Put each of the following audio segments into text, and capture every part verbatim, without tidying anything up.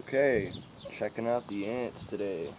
Okay, checking out the ants today.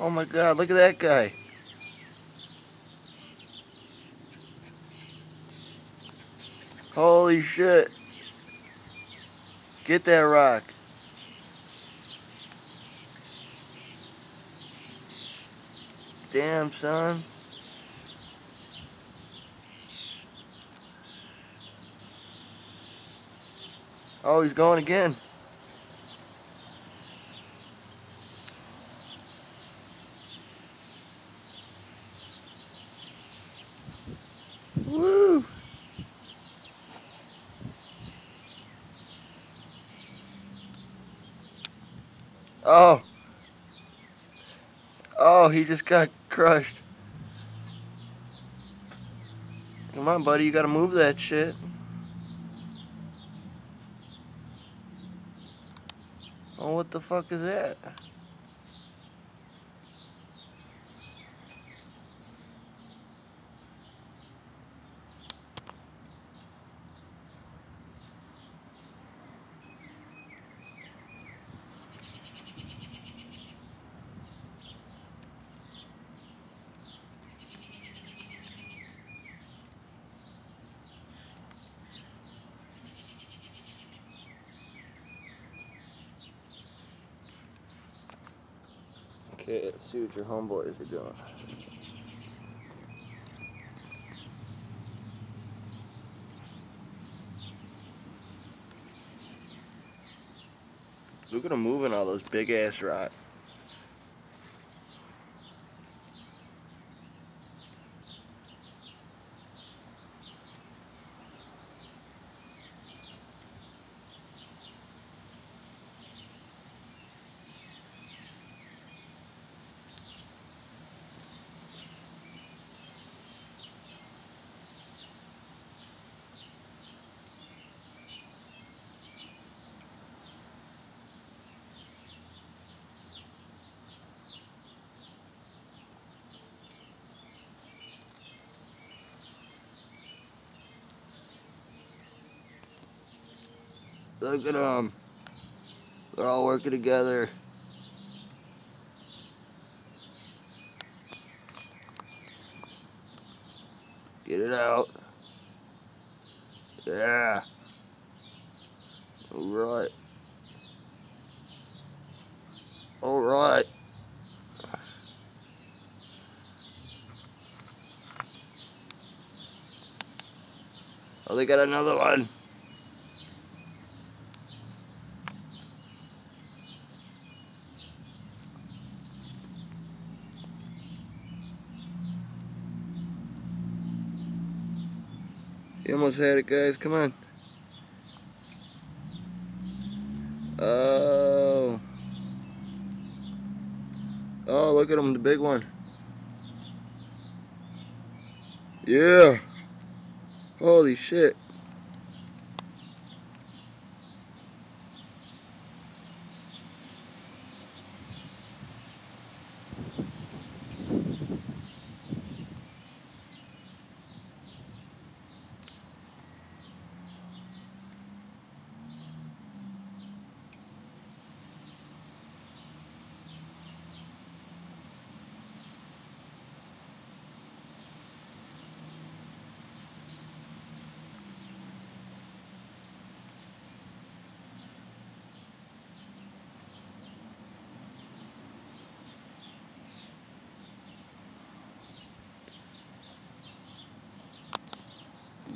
Oh my God, look at that guy. Holy shit. Get that rock. Damn, son. Oh, he's going again. Woo! Oh! Oh, he just got crushed. Come on, buddy, you gotta move that shit. Oh, what the fuck is that? Okay, let's see what your homeboys are doing. Look at them moving all those big ass rocks. Look at them. They're all working together. Get it out. Yeah. All right. All right. Oh, they got another one. You almost had it, guys. Come on. Oh. Oh, look at him, the big one. Yeah. Holy shit.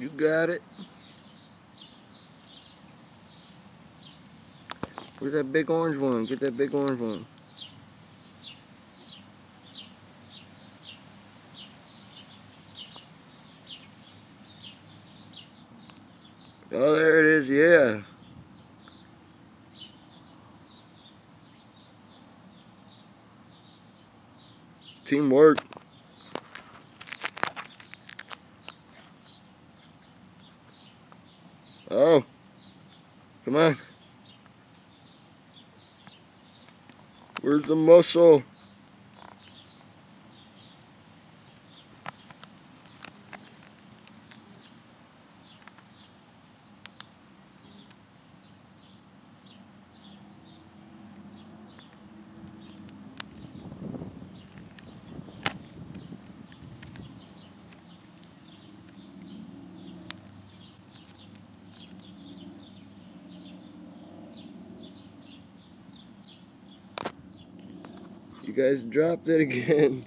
You got it. Where's that big orange one? Get that big orange one. Oh, there it is, yeah. Teamwork. Oh, come on. Where's the muscle? You guys dropped it again.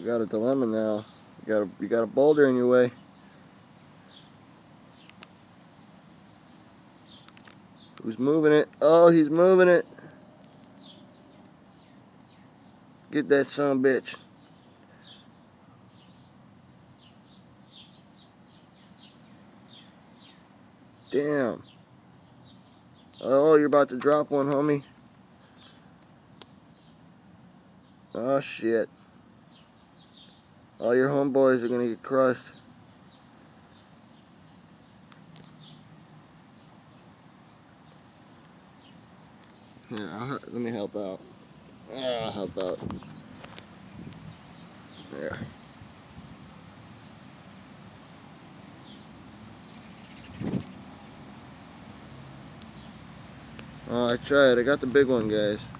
We got a dilemma now. You got a, you got a boulder in your way. Who's moving it? Oh, he's moving it. Get that son of a bitch. Damn. Oh, you're about to drop one, homie. Oh, shit. All your homeboys are gonna get crushed. Here, I'll, let me help out. I'll help out. There. Oh, I tried. I got the big one, guys.